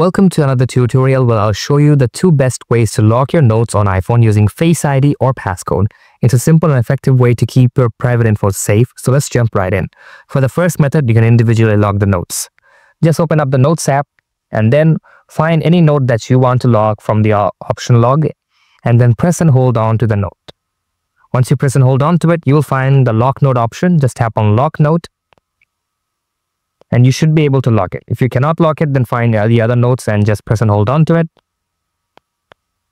Welcome to another tutorial where I'll show you the two best ways to lock your notes on iPhone using Face ID or passcode. It's a simple and effective way to keep your private info safe, so let's jump right in. For the first method, you can individually lock the notes. Just open up the Notes app and then find any note that you want to lock from the option log and then press and hold on to the note. Once you press and hold on to it, you'll find the lock note option. Just tap on lock note and you should be able to lock it. If you cannot lock it, then find the other notes and just press and hold on to it.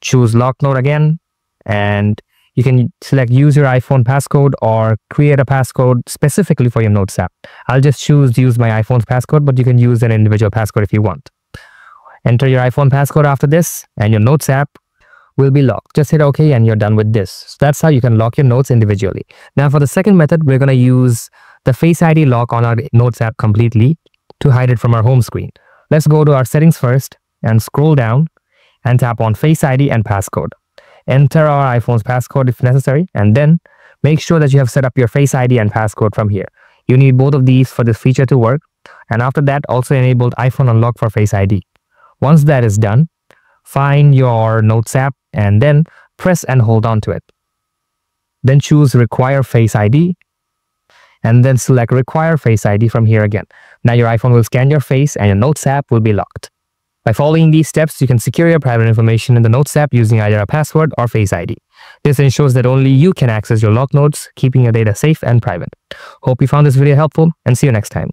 Choose lock note again, and you can select use your iPhone passcode or create a passcode specifically for your Notes app. I'll just choose to use my iPhone's passcode, but you can use an individual passcode if you want. Enter your iPhone passcode after this and your Notes app will be locked. Just hit OK and you're done with this. So that's how you can lock your notes individually. Now for the second method, we're going to use the Face ID lock on our Notes app completely to hide it from our home screen. Let's go to our settings first and scroll down and tap on Face ID and passcode. Enter our iPhone's passcode if necessary, and then make sure that you have set up your Face ID and passcode from here. You need both of these for this feature to work, and after that also enabled iPhone unlock for Face ID. Once that is done, find your Notes app and then press and hold on to it. Then choose require Face ID. And then select require Face ID from here again. Now your iPhone will scan your face and your Notes app will be locked. By following these steps, you can secure your private information in the Notes app using either a password or Face ID. This ensures that only you can access your lock notes, keeping your data safe and private. Hope you found this video helpful, and see you next time.